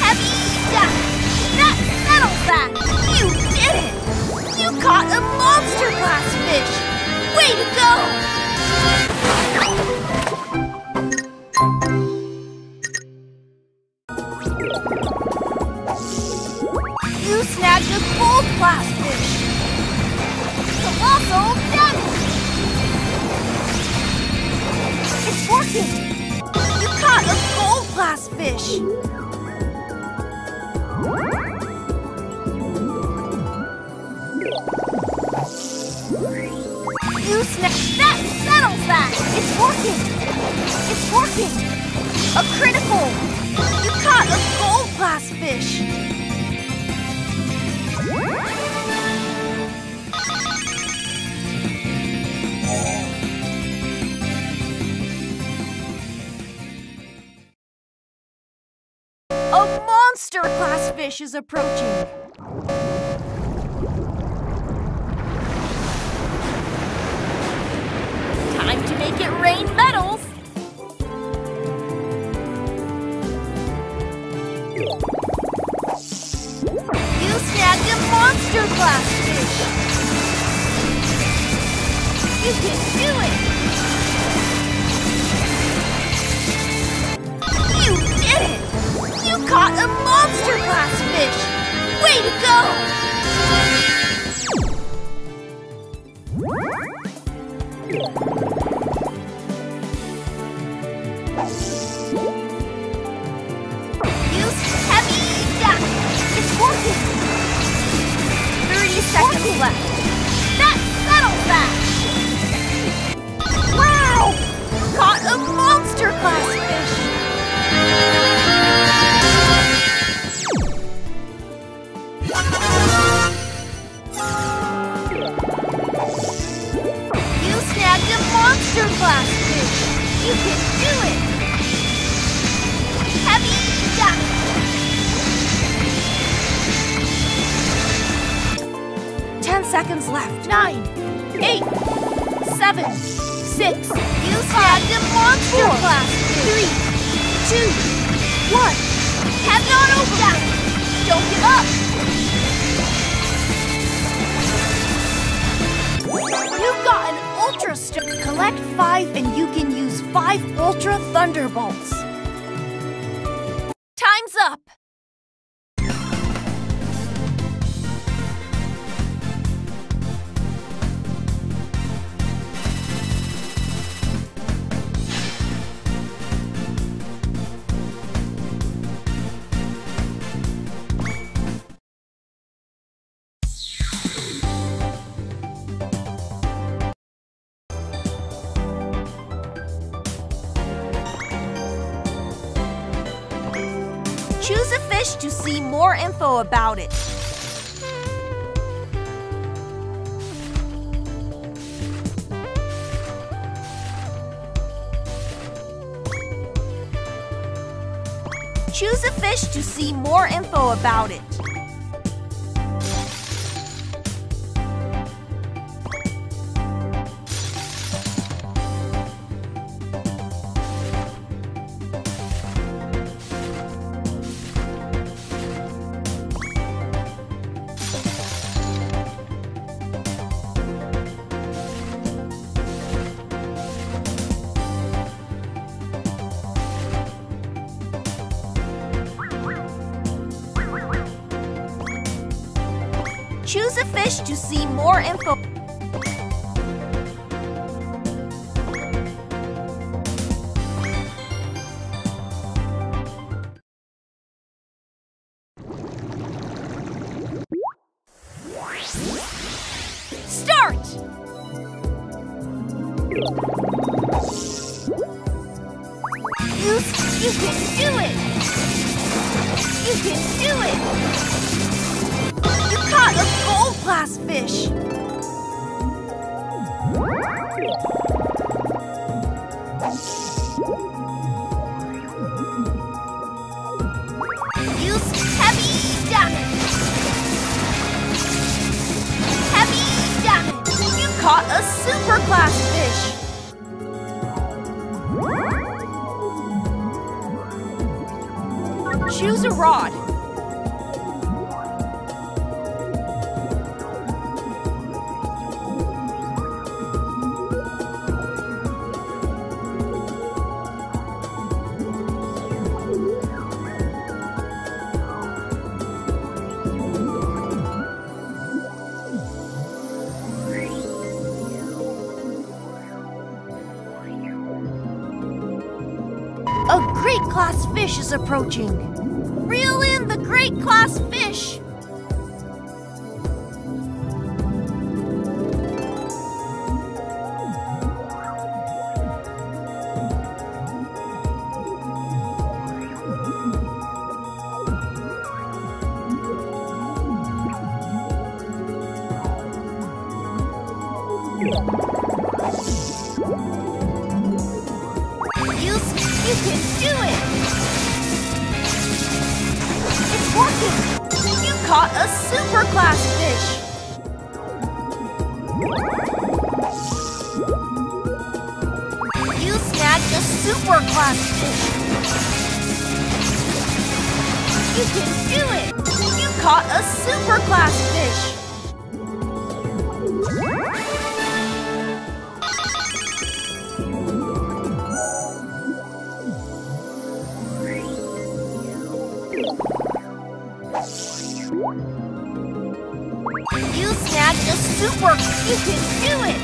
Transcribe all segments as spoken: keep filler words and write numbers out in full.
Heavy duck! That you did it! You caught a monster class fish! Way to go! You snagged a gold class fish! Colossal damage! It's working! You caught a gold class fish! You snagged that settle back! It's working! It's working! A critical! You caught a gold class fish! A monster class fish is approaching! To make it rain medals! You snagged a monster class fish! You can do it! You did it! You caught a monster class fish! Way to go! thirty seconds left. That settles that! Wow! You caught a monster class fish! You snagged a monster class fish! You can do it! Heavy duck! ten seconds left. Nine, eight, seven, six, you snagged a monster class. Three, two, one. Have not opened that. Don't give up. You got an ultra star. Collect five, and you can use five ultra thunderbolts. Time's up. Choose a fish to see more info about it. Choose a fish to see more info about it. Choose a fish to see more info. Start! You, you can do it! You can do it! You caught a gold class fish! Use heavy damage! Heavy damage! You caught a super class fish! Use a rod. A great class fish is approaching. Reel in the great class fish. You can do it! It's working! You caught a super class fish! You snagged a super class fish! You can do it! You caught a super class fish! You snagged a super! You can do it!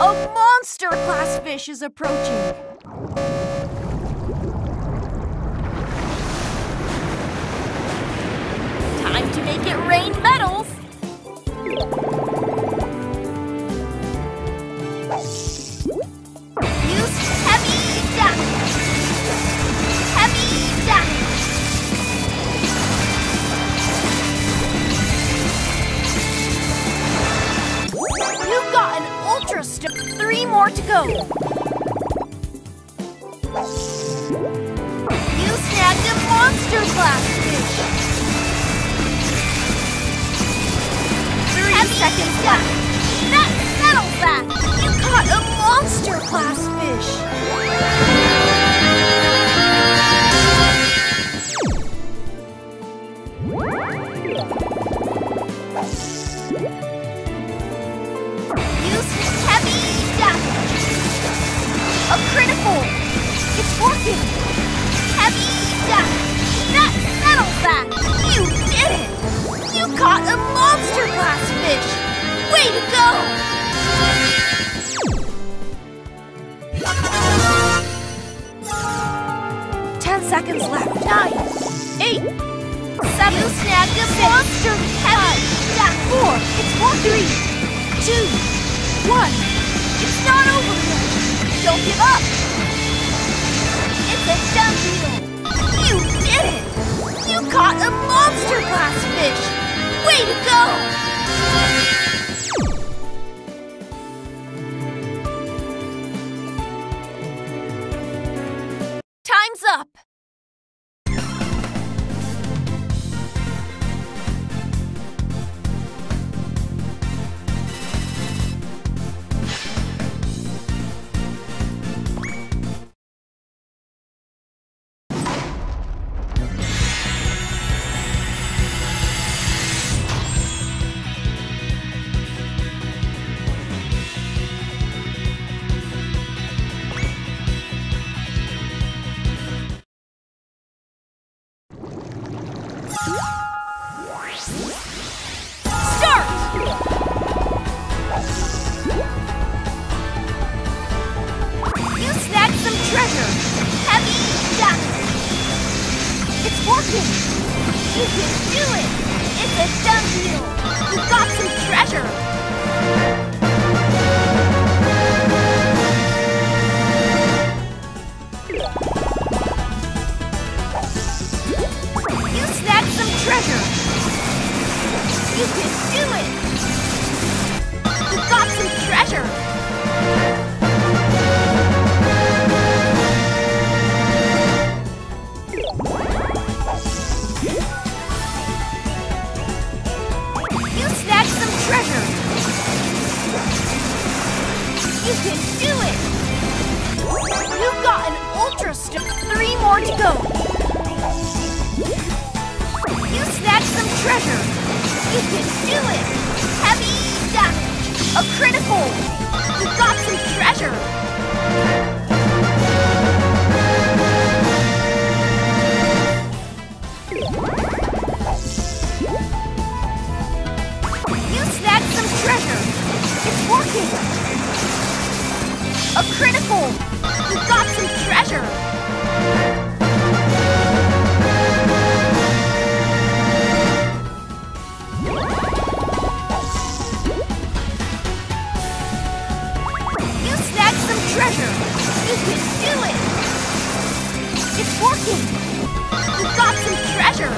A monster class fish is approaching! Time to make it rain medals! Three more to go. You snagged a monster class fish. Three Heavy seconds left. That settles that. You caught a monster class fish. You snagged a critical! It's working! Heavy duck! That settles that! You did it! You caught a monster class fish! Way to go! Ten seconds left. Nine. Eight. Seven. You snagged a monster heavy duck! Four. It's four. Three. Two. One. It's not over yet! Don't give up! It's a done deal! You did it! You caught a monster class fish! Way to go! Time's up! You can do it! It's a done deal! You got some treasure! You snagged some treasure! You can do it! You got some treasure! Treasure! treasure. You can do it. Heavy damage. A critical. You got some treasure. You snagged some treasure. It's working. A critical. You got some treasure. Treasure! You can do it! It's working! You got some treasure!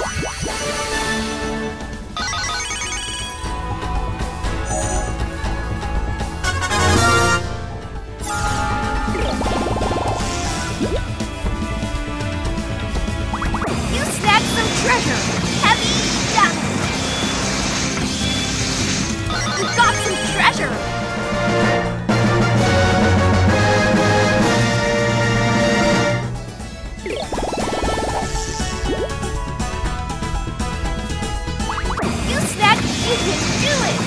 You snagged some treasure! Heavy duck! You got some treasure! You snagged, you can do it!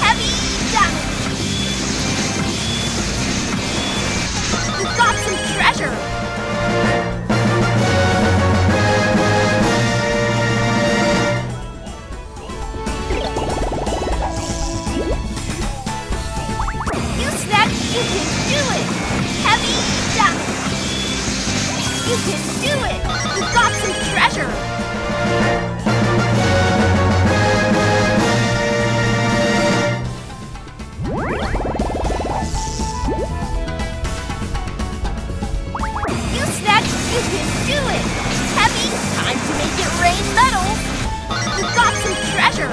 Heavy damage! You got some treasure! You can do it! Heavy damage! You can do it! You got some treasure! You snagged! You can do it! Heavy! Time to make it rain metal! You got some treasure!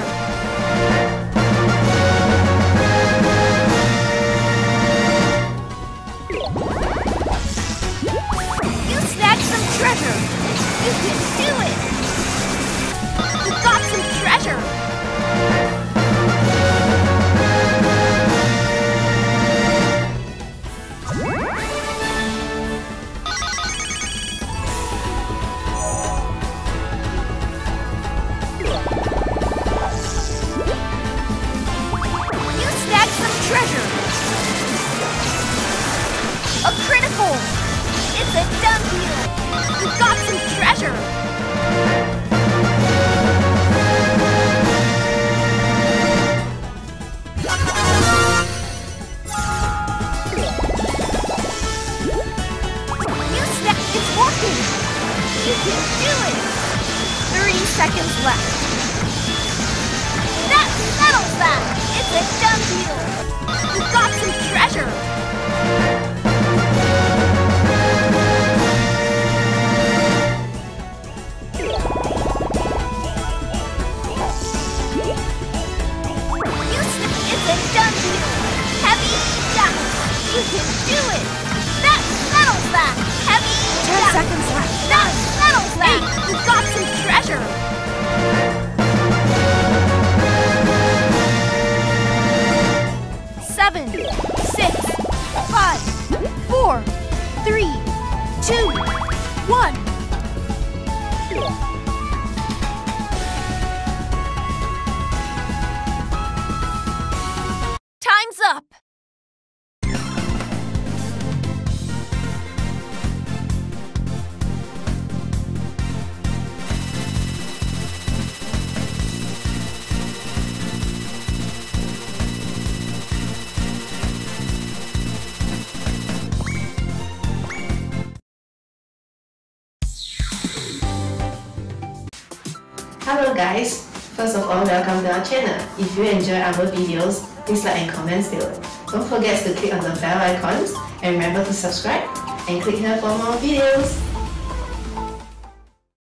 Treasure! You can do it! You got some treasure! You snagged some treasure! A critical! It's a dumb deal! You got some treasure! You snack, it's working! You can do it! Three seconds left. That settles that! It's a done deal! You got some treasure! You can do it! That settles that! Heavy! Ten down. Seconds left! That settles that! You got some treasure! Seven, six, five, four, three, two, one. Time's up! Hello guys! First of all, welcome to our channel. If you enjoy our videos, please like and comment below. Don't forget to click on the bell icons and remember to subscribe and click here for more videos.